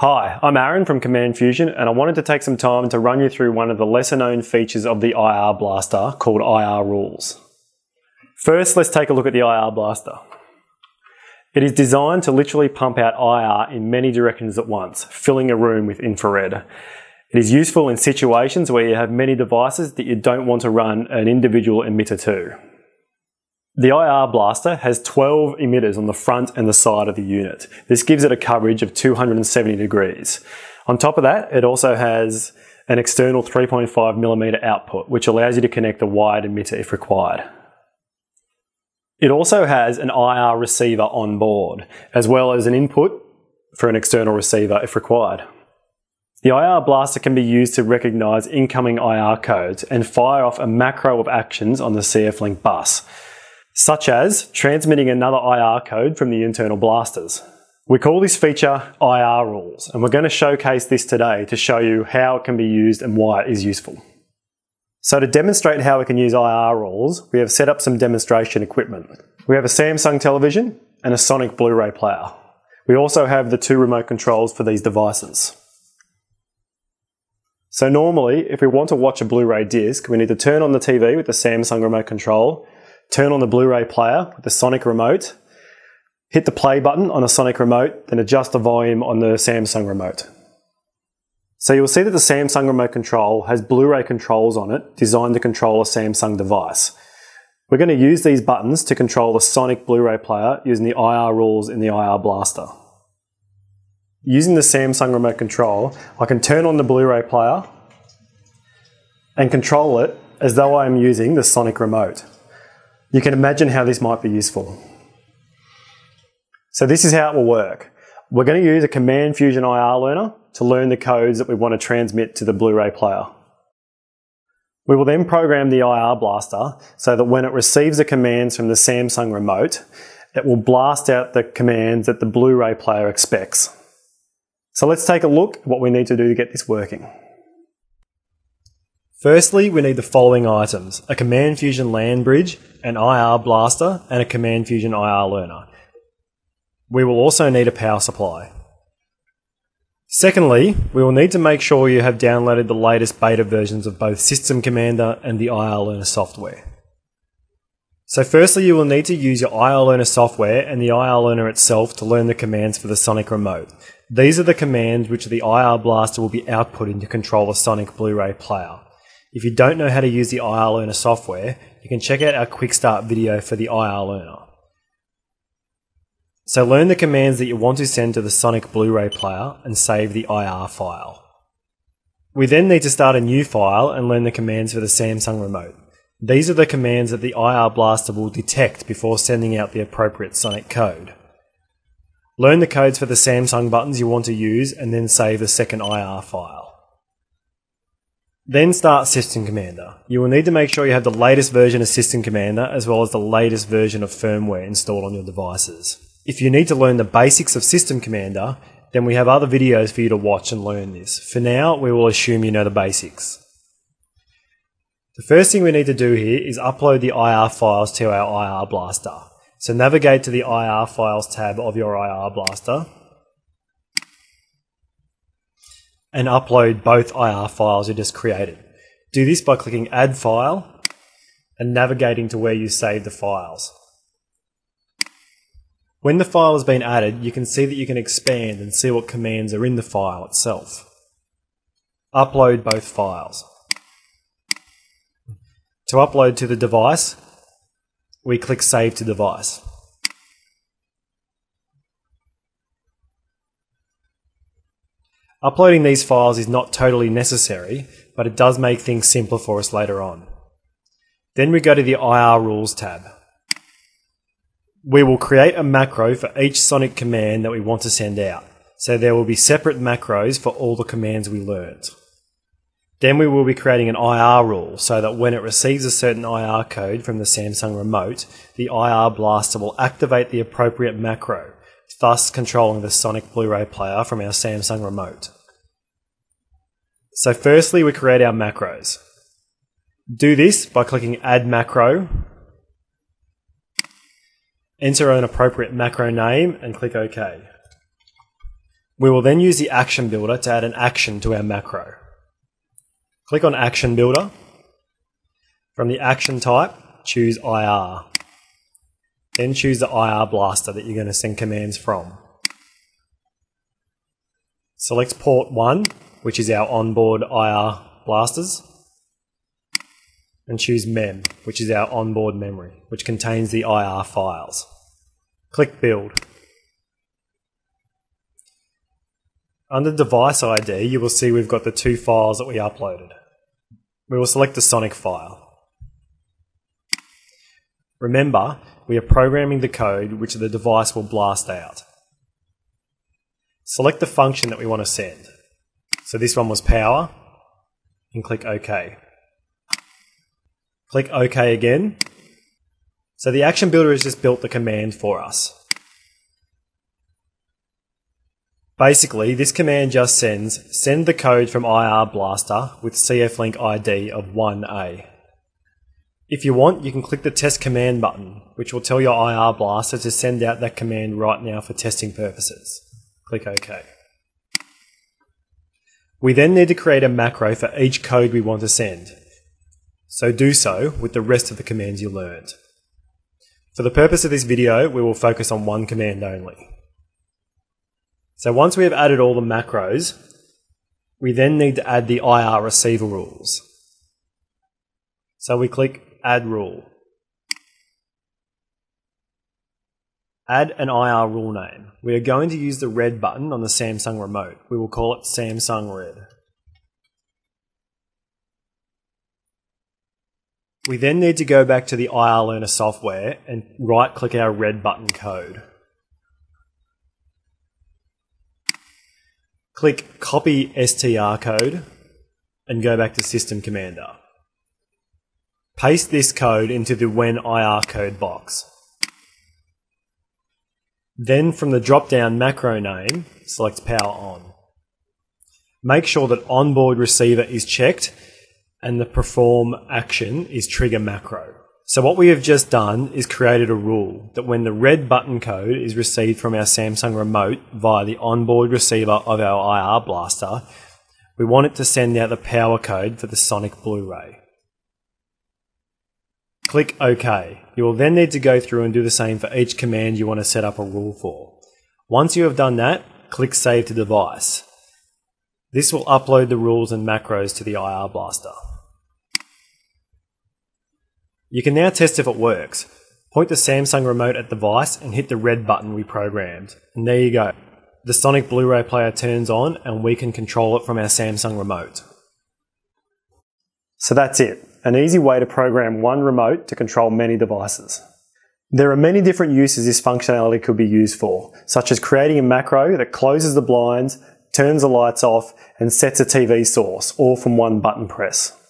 Hi, I'm Aaron from Command Fusion, and I wanted to take some time to run you through one of the lesser-known features of the IR blaster called IR rules. First, let's take a look at the IR blaster. It is designed to literally pump out IR in many directions at once, filling a room with infrared. It is useful in situations where you have many devices that you don't want to run an individual emitter to. The IR blaster has 12 emitters on the front and the side of the unit. This gives it a coverage of 270 degrees. On top of that, it also has an external 3.5mm output, which allows you to connect a wired emitter if required. It also has an IR receiver on board, as well as an input for an external receiver if required. The IR blaster can be used to recognize incoming IR codes and fire off a macro of actions on the CFLink bus, such as transmitting another IR code from the internal blasters. We call this feature IR rules, and we're going to showcase this today to show you how it can be used and why it is useful. So to demonstrate how we can use IR rules, we have set up some demonstration equipment. We have a Samsung television and a Soniq Blu-ray player. We also have the two remote controls for these devices. So normally, if we want to watch a Blu-ray disc, we need to turn on the TV with the Samsung remote control, turn on the Blu-ray player with the Soniq remote, hit the play button on a Soniq remote, then adjust the volume on the Samsung remote. So you'll see that the Samsung remote control has Blu-ray controls on it designed to control a Samsung device. We're going to use these buttons to control the Soniq Blu-ray player using the IR rules in the IR blaster. Using the Samsung remote control, I can turn on the Blu-ray player and control it as though I am using the Soniq remote. You can imagine how this might be useful. So this is how it will work. We're going to use a Command Fusion IR Learner to learn the codes that we want to transmit to the Blu-ray player. We will then program the IR blaster so that when it receives the commands from the Samsung remote, it will blast out the commands that the Blu-ray player expects. So let's take a look at what we need to do to get this working. Firstly, we need the following items: a Command Fusion LAN bridge, an IR blaster, and a Command Fusion IR learner. We will also need a power supply. Secondly, we will need to make sure you have downloaded the latest beta versions of both System Commander and the IR Learner software. So firstly, you will need to use your IR Learner software and the IR Learner itself to learn the commands for the Soniq remote. These are the commands which the IR blaster will be outputting to control the Soniq Blu-ray player. If you don't know how to use the IR Learner software, you can check out our quick start video for the IR Learner. So learn the commands that you want to send to the Soniq Blu-ray player and save the IR file. We then need to start a new file and learn the commands for the Samsung remote. These are the commands that the IR blaster will detect before sending out the appropriate Soniq code. Learn the codes for the Samsung buttons you want to use and then save the second IR file. Then start System Commander. You will need to make sure you have the latest version of System Commander as well as the latest version of firmware installed on your devices. If you need to learn the basics of System Commander, then we have other videos for you to watch and learn this. For now, we will assume you know the basics. The first thing we need to do here is upload the IR files to our IR blaster. So navigate to the IR files tab of your IR blaster and upload both IR files you just created. Do this by clicking Add File and navigating to where you saved the files. When the file has been added, you can see that you can expand and see what commands are in the file itself. Upload both files. To upload to the device, we click Save to Device. Uploading these files is not totally necessary, but it does make things simpler for us later on. Then we go to the IR Rules tab. We will create a macro for each Soniq command that we want to send out, so there will be separate macros for all the commands we learned. Then we will be creating an IR rule, so that when it receives a certain IR code from the Samsung remote, the IR blaster will activate the appropriate macro, thus controlling the Soniq Blu-ray player from our Samsung remote. So firstly, we create our macros. Do this by clicking Add Macro, enter an appropriate macro name and click OK. We will then use the action builder to add an action to our macro. Click on action builder. From the action type, choose IR. Then choose the IR blaster that you're going to send commands from. Select port 1, which is our onboard IR blasters, and choose mem, which is our onboard memory, which contains the IR files. Click build. Under device ID, you will see we've got the two files that we uploaded. We will select the Soniq file. Remember, we are programming the code which the device will blast out. Select the function that we want to send. So this one was power, and click OK. Click OK again. So the action builder has just built the command for us. Basically, this command just sends, send the code from IR blaster with CFLink ID of 1A. If you want, you can click the test command button, which will tell your IR blaster to send out that command right now for testing purposes. Click OK. We then need to create a macro for each code we want to send. So do so with the rest of the commands you learned. For the purpose of this video, we will focus on one command only. So once we have added all the macros, we then need to add the IR receiver rules. So we click Add Rule. Add an IR rule name. We are going to use the red button on the Samsung remote. We will call it Samsung Red. We then need to go back to the IR Learner software and right-click our red button code. Click Copy STR code and go back to System Commander. Paste this code into the When IR code box. Then from the drop-down macro name, select Power On. Make sure that onboard receiver is checked and the perform action is trigger macro. So what we have just done is created a rule that when the red button code is received from our Samsung remote via the onboard receiver of our IR blaster, we want it to send out the power code for the Soniq Blu-ray. Click OK. You will then need to go through and do the same for each command you want to set up a rule for. Once you have done that, click Save to Device. This will upload the rules and macros to the IR blaster. You can now test if it works. Point the Samsung remote at the device and hit the red button we programmed. And there you go. The Soniq Blu-ray player turns on and we can control it from our Samsung remote. So that's it. An easy way to program one remote to control many devices. There are many different uses this functionality could be used for, such as creating a macro that closes the blinds, turns the lights off, and sets a TV source, all from one button press.